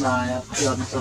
Nah, ayo masuk.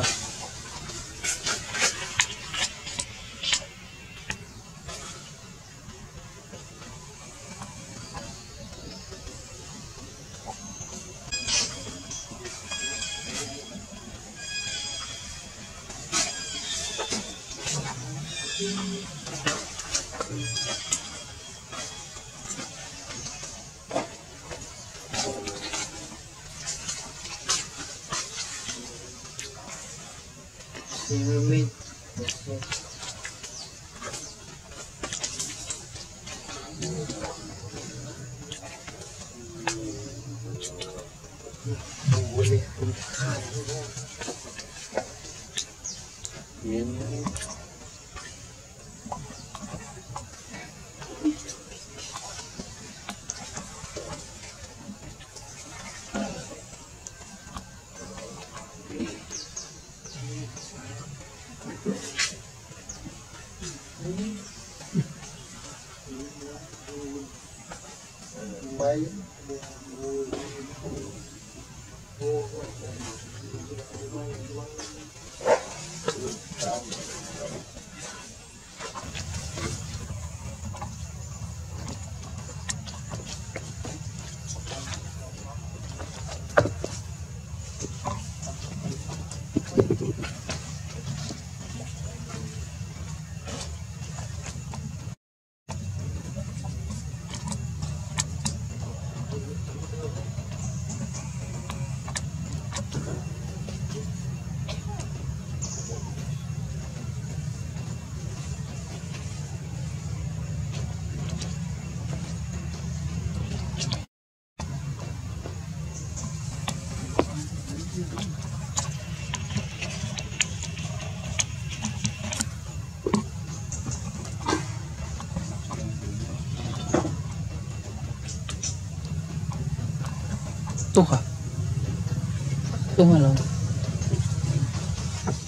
Tung rồi.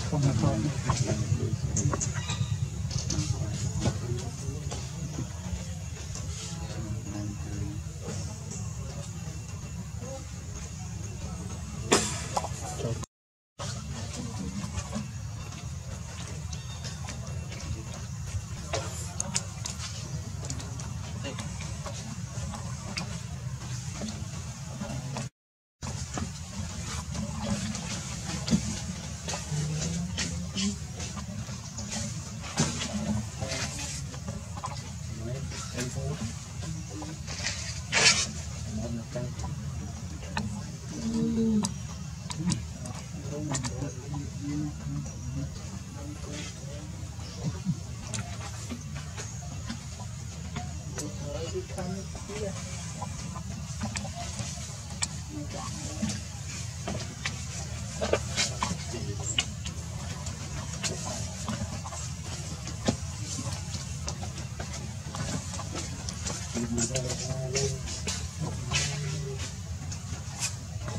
Không mà không.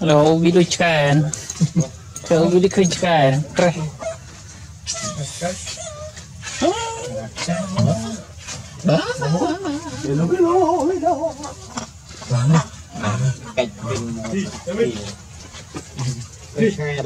Hello, we do chicken. Hello, we do chicken.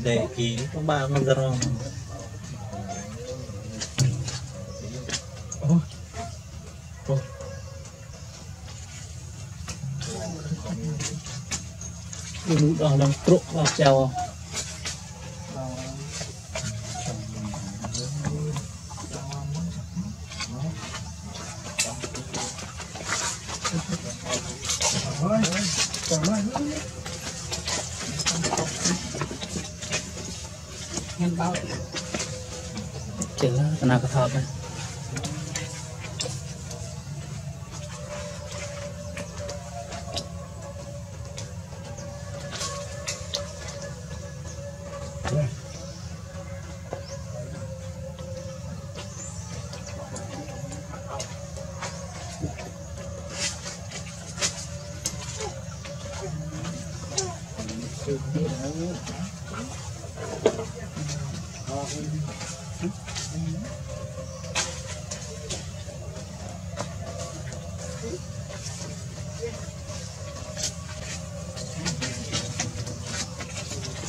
Để ký có 3 con rồng. Đúng đó đang trộn vào treo.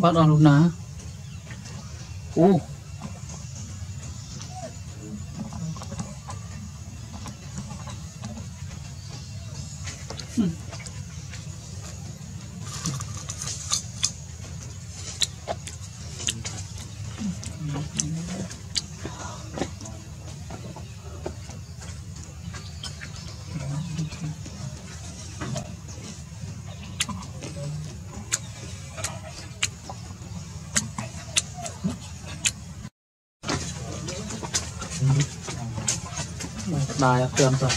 Bắt đầu luôn ná. Bài cơm rồi.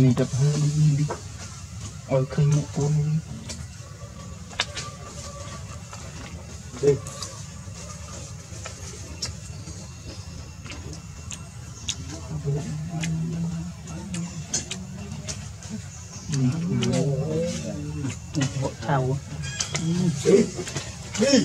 Mình đập hơi đi ở kênh một con đây Một thau. Đi.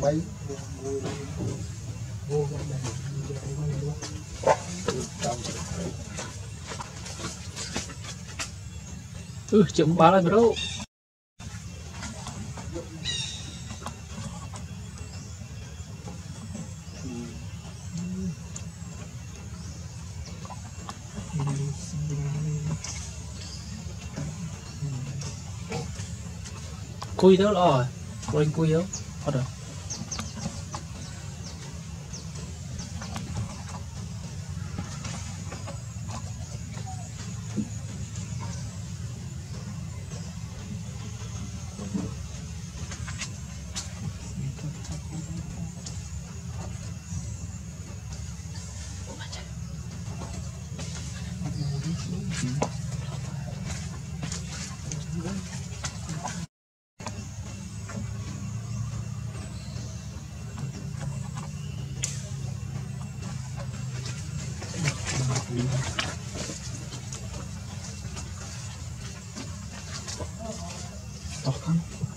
bay vô chấm ba lại bro. Cúi đâu rồi, rồi anh cúi đâu, ở đâu?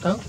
Tóc